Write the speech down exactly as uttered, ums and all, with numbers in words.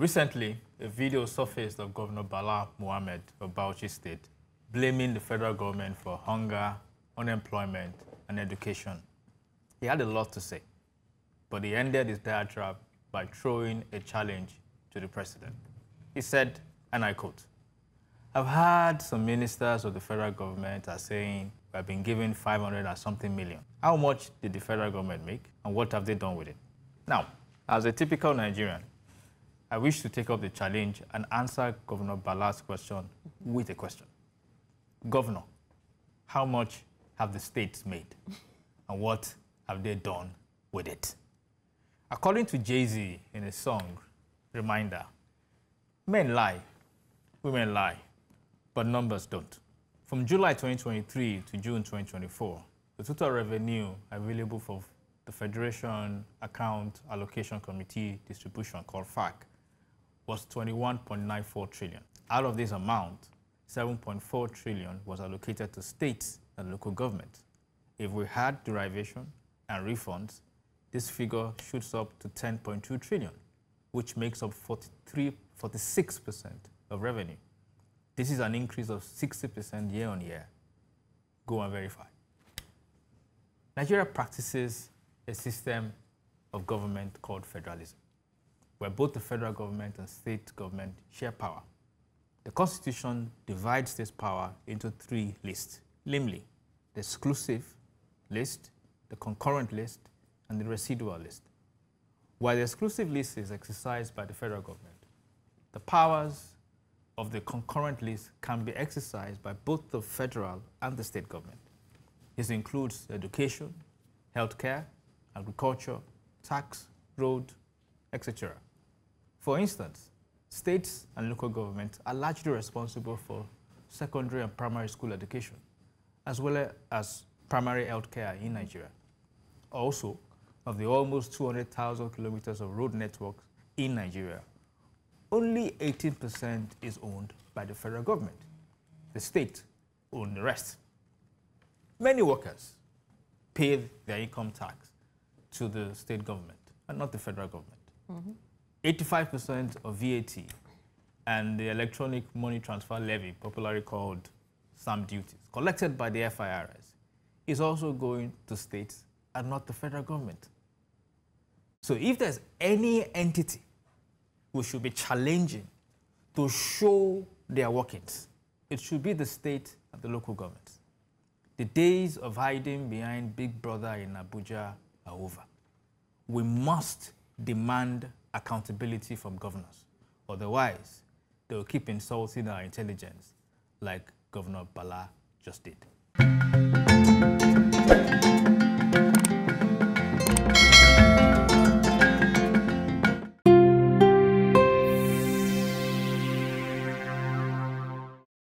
Recently, a video surfaced of Governor Bala Mohammed of Bauchi State blaming the federal government for hunger, unemployment, and education. He had a lot to say, but he ended his diatribe by throwing a challenge to the president. He said, and I quote, "I've heard some ministers of the federal government are saying we have been given five hundred and something million. How much did the federal government make, and what have they done with it?" Now, as a typical Nigerian, I wish to take up the challenge and answer Governor Bala's question with a question. Governor, how much have the states made, and what have they done with it? According to Jay-Z in his song, Reminder, men lie, women lie, but numbers don't. From July twenty twenty-three to June twenty twenty-four, the total revenue available for the Federation Account Allocation Committee distribution, called FAC, was twenty-one point nine four trillion. Out of this amount, seven point four trillion was allocated to states and local government. If we had derivation and refunds, this figure shoots up to ten point two trillion, which makes up forty-three, forty-six percent of revenue. This is an increase of sixty percent year on year. Go and verify. Nigeria practices a system of government called federalism, where both the federal government and state government share power. The Constitution divides this power into three lists, namely the exclusive list, the concurrent list, and the residual list. While the exclusive list is exercised by the federal government, the powers of the concurrent list can be exercised by both the federal and the state government. This includes education, healthcare, agriculture, tax, road, et cetera. For instance, states and local governments are largely responsible for secondary and primary school education, as well as primary healthcare in Nigeria. Also, of the almost two hundred thousand kilometers of road networks in Nigeria, only eighteen percent is owned by the federal government. The state owns the rest. Many workers pay their income tax to the state government and not the federal government. eighty-five percent mm-hmm. of V A T and the electronic money transfer levy, popularly called S A M duties, collected by the F I R S, is also going to states and not the federal government. So if there's any entity who should be challenging to show their workings, it should be the state and the local governments. The days of hiding behind Big Brother in Abuja are over. We must demand accountability from governors. Otherwise, they will keep insulting our intelligence like Governor Bala just did.